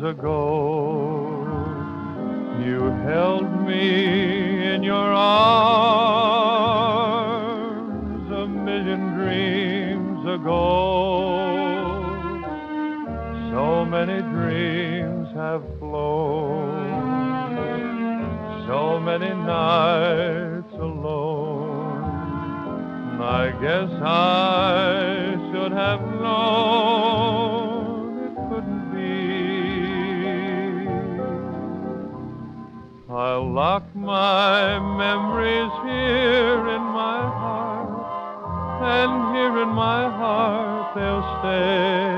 years ago. You held me in your arms a million dreams ago. So many dreams have flown, so many nights alone. I guess I should have known it couldn't be. I'll lock my memories here in my heart, and here in my heart they'll stay.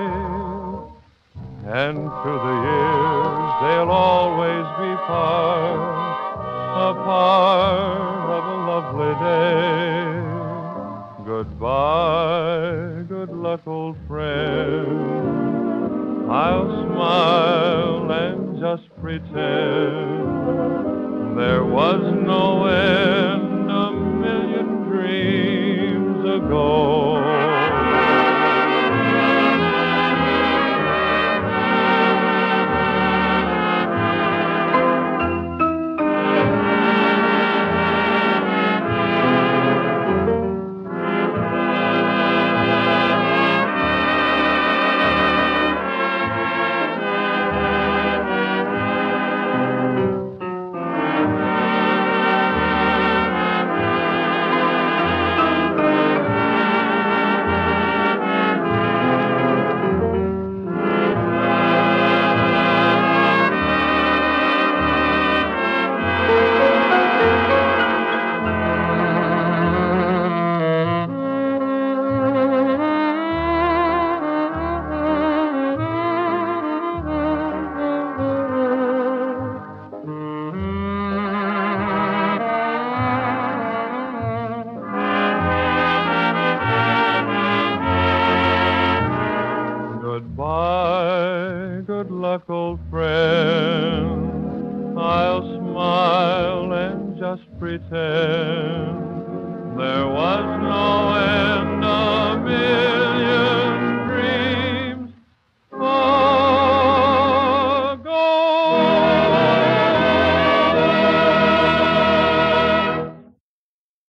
And through the years they'll always be a part of a lovely day. Goodbye, good luck, old friend. I'll smile and just pretend there was no end a million dreams ago. Goodbye, good luck, old friend. I'll smile and just pretend